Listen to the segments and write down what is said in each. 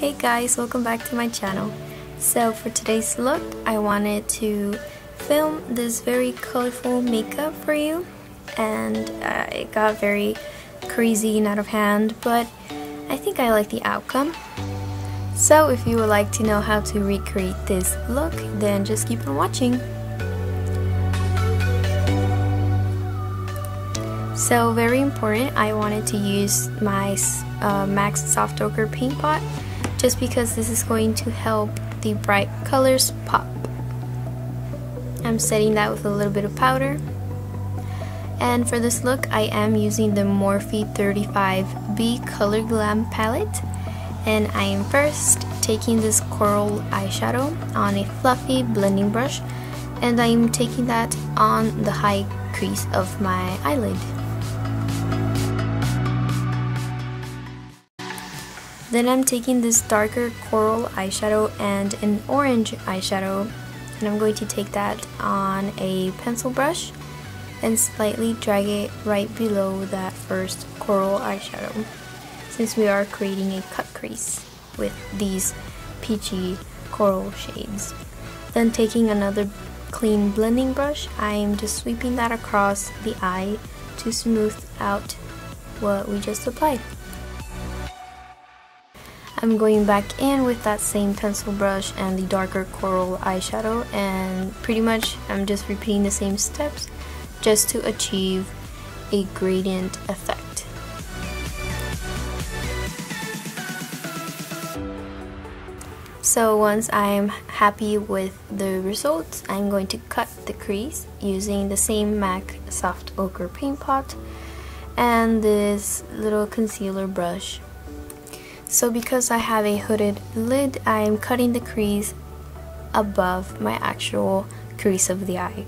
Hey guys, welcome back to my channel. So for today's look, I wanted to film this very colorful makeup for you, and it got very crazy and out of hand, but I think I like the outcome. So if you would like to know how to recreate this look, then just keep on watching. So very important, I wanted to use my MAC Soft Ochre Paint Pot just because this is going to help the bright colors pop. I'm setting that with a little bit of powder. And for this look, I am using the Morphe 35B Color Glam Palette. And I am first taking this coral eyeshadow on a fluffy blending brush, and I am taking that on the high crease of my eyelid. Then I'm taking this darker coral eyeshadow and an orange eyeshadow, and I'm going to take that on a pencil brush and slightly drag it right below that first coral eyeshadow, since we are creating a cut crease with these peachy coral shades. Then taking another clean blending brush, I am just sweeping that across the eye to smooth out what we just applied. I'm going back in with that same pencil brush and the darker coral eyeshadow, and pretty much I'm just repeating the same steps just to achieve a gradient effect. So once I'm happy with the results, I'm going to cut the crease using the same MAC Soft Ochre Paint Pot and this little concealer brush. So because I have a hooded lid, I am cutting the crease above my actual crease of the eye,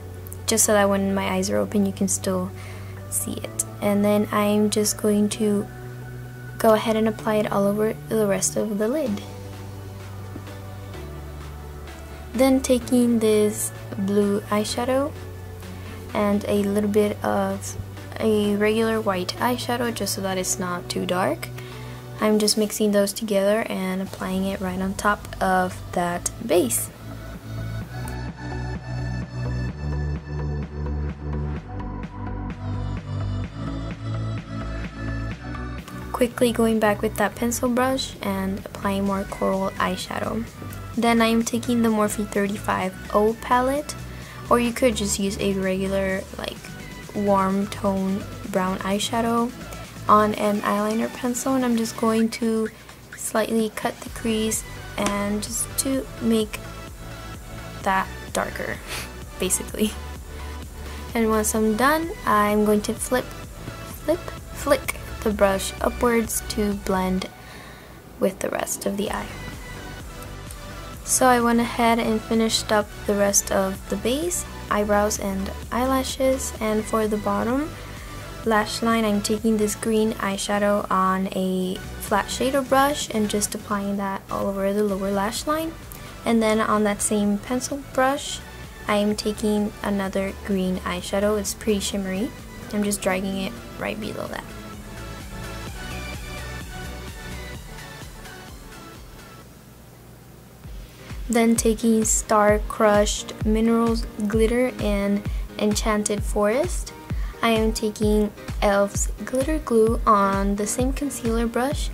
just so that when my eyes are open you can still see it. And then I am just going to go ahead and apply it all over the rest of the lid. Then taking this blue eyeshadow and a little bit of a regular white eyeshadow, just so that it's not too dark, I'm just mixing those together and applying it right on top of that base. Quickly going back with that pencil brush and applying more coral eyeshadow. Then I am taking the Morphe 35 O palette, or you could just use a regular like warm tone brown eyeshadow on an eyeliner pencil, and I'm just going to slightly cut the crease and just to make that darker basically. And once I'm done, I'm going to flick the brush upwards to blend with the rest of the eye. So I went ahead and finished up the rest of the base, eyebrows and eyelashes, and for the bottom lash line, I'm taking this green eyeshadow on a flat shader brush and just applying that all over the lower lash line. And then on that same pencil brush, I am taking another green eyeshadow. It's pretty shimmery. I'm just dragging it right below that. Then taking Star Crushed Minerals Glitter and Enchanted Forest, I am taking ELF's glitter glue on the same concealer brush,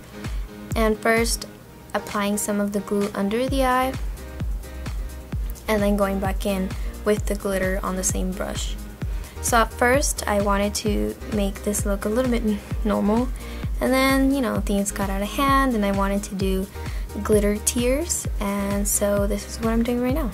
and first applying some of the glue under the eye and then going back in with the glitter on the same brush. So at first I wanted to make this look a little bit normal, and then, you know, things got out of hand and I wanted to do glitter tears, and so this is what I'm doing right now.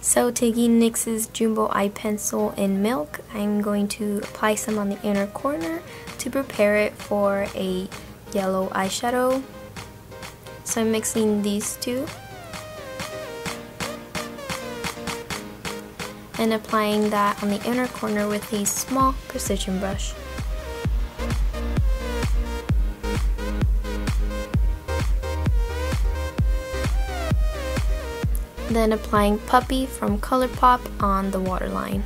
So taking NYX's Jumbo Eye Pencil in Milk, I'm going to apply some on the inner corner to prepare it for a yellow eyeshadow. So I'm mixing these two and applying that on the inner corner with a small precision brush. then applying Puppy from ColourPop on the waterline.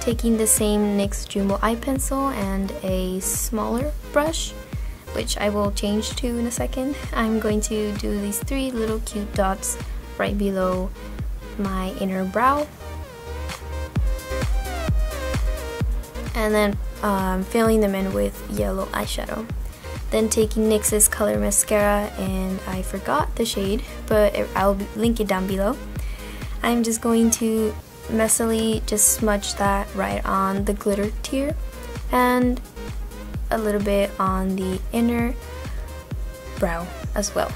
Taking the same NYX Jumbo Eye Pencil and a smaller brush, which I will change to in a second, I'm going to do these three little cute dots right below my inner brow. And then filling them in with yellow eyeshadow. Then taking NYX's Color Mascara, and I forgot the shade, but I'll link it down below. I'm just going to messily just smudge that right on the glitter tier and a little bit on the inner brow as well.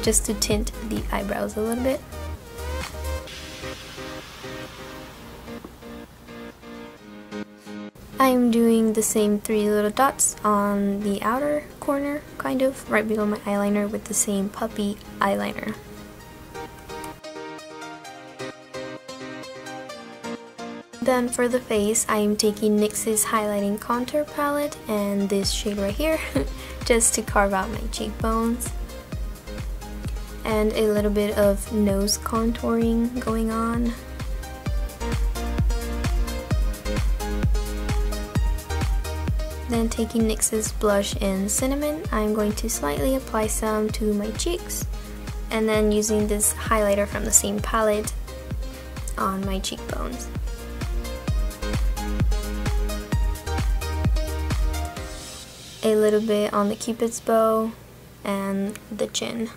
Just to tint the eyebrows a little bit. I'm doing the same three little dots on the outer corner, kind of, right below my eyeliner with the same Puppy eyeliner. Then for the face, I'm taking NYX's Highlighting Contour Palette and this shade right here, just to carve out my cheekbones. And a little bit of nose contouring going on. Then taking NYX's blush in Cinnamon, I'm going to slightly apply some to my cheeks, and then using this highlighter from the same palette on my cheekbones. A little bit on the Cupid's bow and the chin.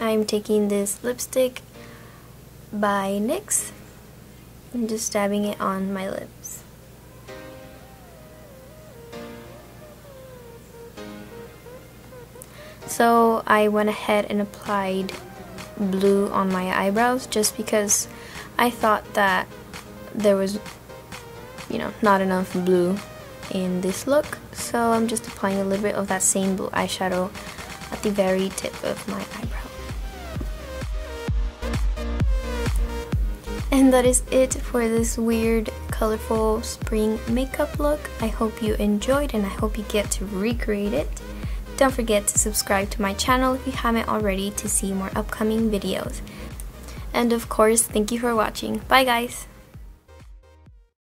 I'm taking this lipstick by NYX and just dabbing it on my lips. So I went ahead and applied blue on my eyebrows just because I thought that there was, you know, not enough blue in this look. So I'm just applying a little bit of that same blue eyeshadow at the very tip of my eyebrow. And that is it for this weird, colorful spring makeup look. I hope you enjoyed and I hope you get to recreate it. Don't forget to subscribe to my channel if you haven't already to see more upcoming videos. And of course, thank you for watching. Bye guys!